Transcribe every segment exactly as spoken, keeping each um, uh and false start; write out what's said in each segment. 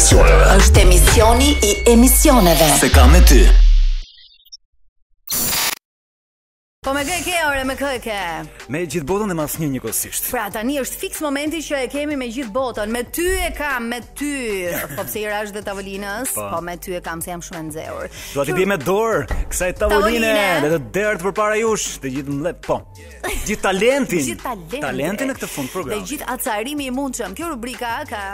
emisioneve. Është emisioni I emisioneve. Se kam me ty. Po me kë e ke, ore, me kë e ke? Me gjithë botën dhe mas një njëkohësisht. Pra tani është fiks momenti që e kemi me gjithë botën. Me ty e kam, me ty. Po pse I rash dhe tavolinës, po me ty e kam se jam shumë e nxehur. Dua t'i bëj me dorë kësaj tavoline dhe të derdh përpara jush, të gjithë mlet, po. Gjithë talentin. Gjithë talentin në këtë fund program. Dhe gjithë acarimi I mundshëm. Kjo rubrika ka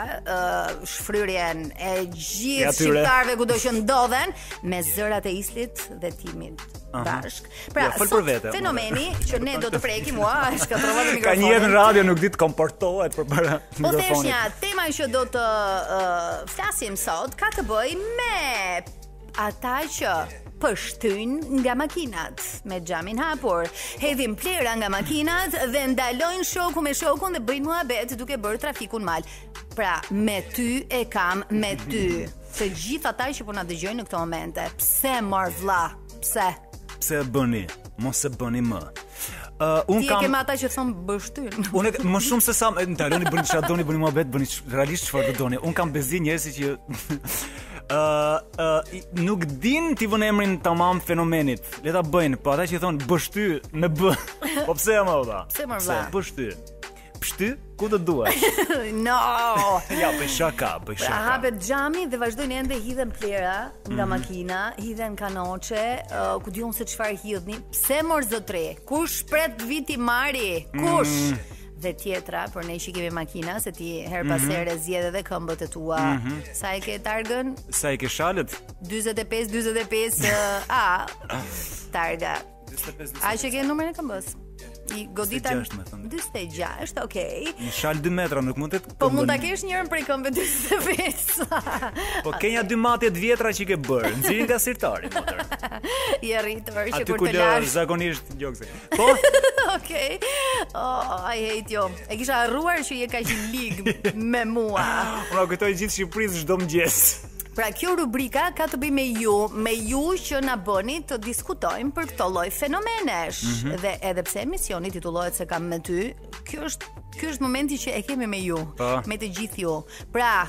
shfryrjen e gjithë shqiptarëve kudo që ndodhen me zërat e islit dhe timit. Bashk. Pra, sot fenomeni që ne do të prekim, ua, është ka provat e mikrofonit. Ka njërë në radio nuk ditë komportohet për para mikrofonit. Po theshnja, tema që do të flasim sot ka të bëj me ata që pështynë nga makinat me xhamin hapur, hedhin plera nga makinat dhe ndalojnë shoku me shokun dhe bëjnë muhabet duke bërë trafikun mal. Pra, me ty e kam me ty. Të gjithë ata që po na dëgjojnë në këto momente. Pse, mor vlla? Pse? Pse e bëni, mos e bëni më. Ti e kema ata që thonë bështynë. Më shumë se sa, në taloni bëni që adoni, bëni muhabet, bëni realisht qëfar të doni. Unë kam bezi njerësi që nuk din t'i vënë emrin tamam fenomenit. Leta bëjnë, po ata që thonë bështy me bë. Po pse e më vëda? Pse më vëda? Bështy. Pështy, ku të duash? No! Ja, pëshaka, pëshaka. Pra hapet xhami dhe vazhdojnë ende hidhen plera nga makina, hidhen kanoqe, ku diun se çfarë hidhni. Pse mor zotre? Kush pret viti mari? Kush? Dhe tjetra, për ne që kemi makina, se ti her pasere zjedhe dhe këmbët e tua. Sa e ke targën? Sa e ke shalët? dyzet e pesë, dyzet e pesë, a, targa. A që ke numër e këmbës? dyzet e gjashtë, okej. Një shalë dy metra, nuk mund të këmbën. Po mund të kesh njërën prej këmbën dyzet e pesë. Po kenja dy matjet vjetra që ke bërë. Nëzirin ka sirtari, motër. I e rritër, që kur të lash. Aty ku zakonisht gjokëse. Po? Okej. Oh, I hate jo. E kisha arruar që je ka që ligë me mua. Ura, këtoj gjithë Shqipërisë shdo mëngjes. Pra, kjo rubrika ka të bëj me ju, me ju që na bëni të diskutojmë për këto lloj fenomenesh. Dhe edhe pse emisioni titullohet Se kam me ty, kjo është momenti që e kemi me ju, me të gjithë ju. Pra,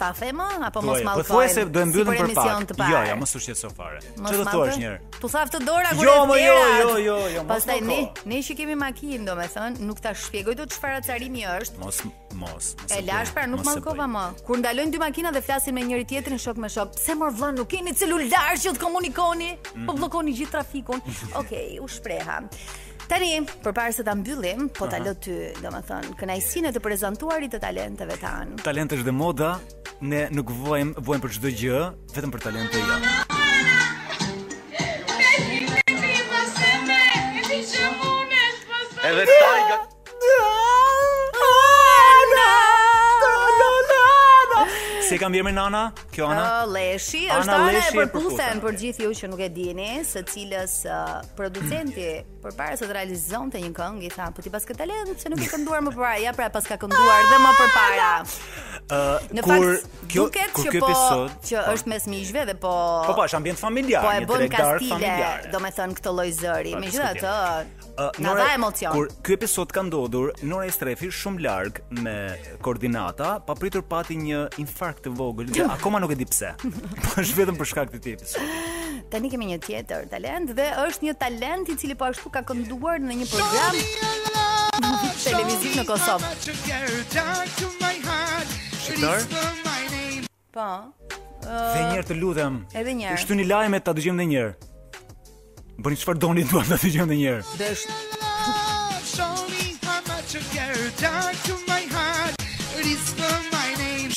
ta thema, apo mos mallkojmë, si për emision të parë. Jo, ja, mos u shqetëso fare. Çfarë do thuash njëherë? Tu thash të dora kur e thera. Jo, jo, jo, jo, mos. Pastaj ne, ne që kemi makinë, domethënë, nuk ta shpjegoj dot çfarë acarimi është. Mos Mos, e lash pra nuk mallkova më. Kur ndalojnë dy makina dhe flasin me njëri tjetrin shok me shok. Pse mor vëlla nuk keni celular që të komunikoni? Po bllokoni gjithë trafikun. Okej, u shpreha. Tani, përpara se ta mbyllim, po ta lë ty, domethënë, kënaqësinë të prezantuarit të talenteve tan. Talenti është dhe moda, ne nuk vojmë, vojmë për çdo gjë, vetëm për talente janë. Edhe Tajga Se kam bjerë me Nana, kjo Ana? Leshi, është Ana e përputhen për gjithë ju që nuk e dini, së cilës producenti për para së të realizon të një këngë, I tha, po ti pas këtë talent, se nuk e kënduar më përpara, ja pra pas ka kënduar dhe më përpara. Në fakt, duket që po që është mes mishve dhe po... Po po, është ambient familjar, një tregdar familjar. Do me thënë këtë lloj zëri, me gjitha të... Nga dha emocion. Kur kjo episod ka ndodhur, Nora Estrefi shumë largë me koordinata, pa pritur pati një infarkt të vogël, akoma nuk e di pse. Po është vetëm për shkak të këtij episodi. Tani kemi një tjetër talent dhe është një talent I cili po ashtu ka kënduar në një program televiziv në Kosovë. Shqiptar? Po. Dhe njerë të lutem. Edhe njerë. Ishtu një lajme ta dëgjim dhe njerë. Bëni çfarë doni të duam ta dëgjojmë edhe një herë. Desh.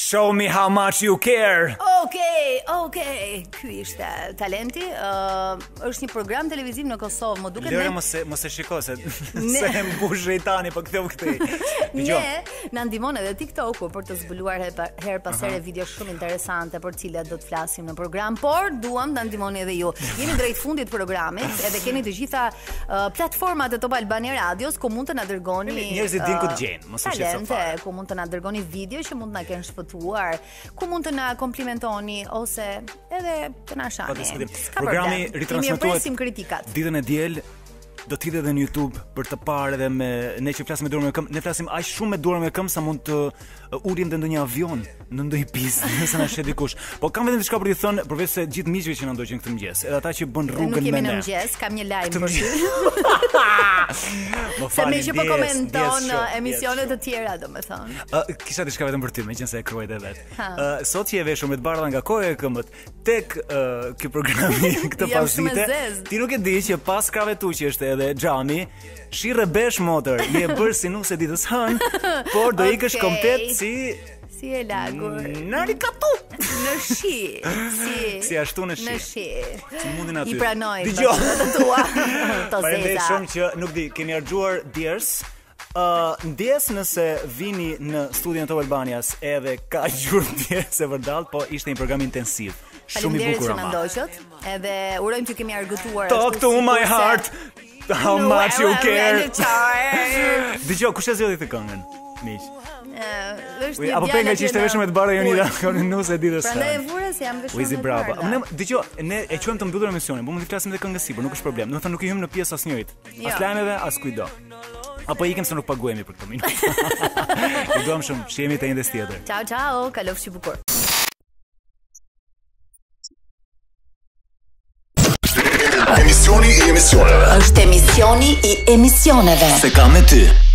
Show me how much you care. Okej, okej. Ky ishte talenti. Është një program televiziv në Kosovë, më duket ne. Lëre mos e mos e shikoj se se mbush rejtani, po ktheu këtej. Ne na ndihmon edhe TikToku për të zbuluar her pas here video shumë interesante për cilat do të flasim në program, por duam ta ndihmoni edhe ju. Jemi drejt fundit të programit, edhe keni të gjitha platformat e Top Albani Radios ku mund të na dërgoni. Njerëzit din ku të gjejnë, mos e shqetësoni fare. Ku mund të na dërgoni video që mund na kenë shpëtuar. Ku mund të na komplimentoni ose edhe të na shani. Programi ritransmetohet ditën e diel do të hitet edhe në YouTube për të parë edhe me ne që flasim me dorë me këmbë, ne flasim aq shumë me dorë me këmbë sa mund të ulim në ndonjë avion, në ndonjë pistë, nëse na sheh dikush. Po kam vetëm diçka për të thënë, përveç se gjithë miqve që na ndoqën këtë mëngjes, edhe ata që bën rrugën me ne. Nuk kemi në mëngjes, kam një lajm për ty. Se më që po komenton emisione të tjera, domethënë. Kisha diçka vetëm për ty, meqense e kruajt e vet. Sot je veshur me të bardha nga koja e këmbët tek ky programi këtë pasdite. Ti nuk e di që pas krave tuçi është edhe xhami, shirre besh motor, je bër sinus e ditës hënë, por do ikësh komplet si Si e lagur Në rikatu Në shi Si ashtu në shi Si mundin aty I pranoj të tua Të zeta që nuk di, kemi argjuar djers Ndjes nëse vini në studion të Albanias edhe ka gjur djers e vërdal Po ishte një program intensiv Shumë i bukur ama Edhe urojmë që kemi argjutuar Talk to my heart How much you care Digjo, kushe zjodit të këngën? Miq Apo për nga që ishte veshme të barë e jonida Nusë e ditës Pra ne e vure se jam veshme të barë Diqo, ne e quem të mbyllur emisionin Po më të klasim dhe këngësi, por nuk është problem Nuk i hym në pjesë as njërit As lajmeve, as kujdo Apo ikim se nuk paguemi për këto minut I doam shumë, shihemi te njëjtës tjetër Ciao, ciao, kalofshi bukur Emisioni i emisioneve Është emisioni i emisioneve Se kam me ty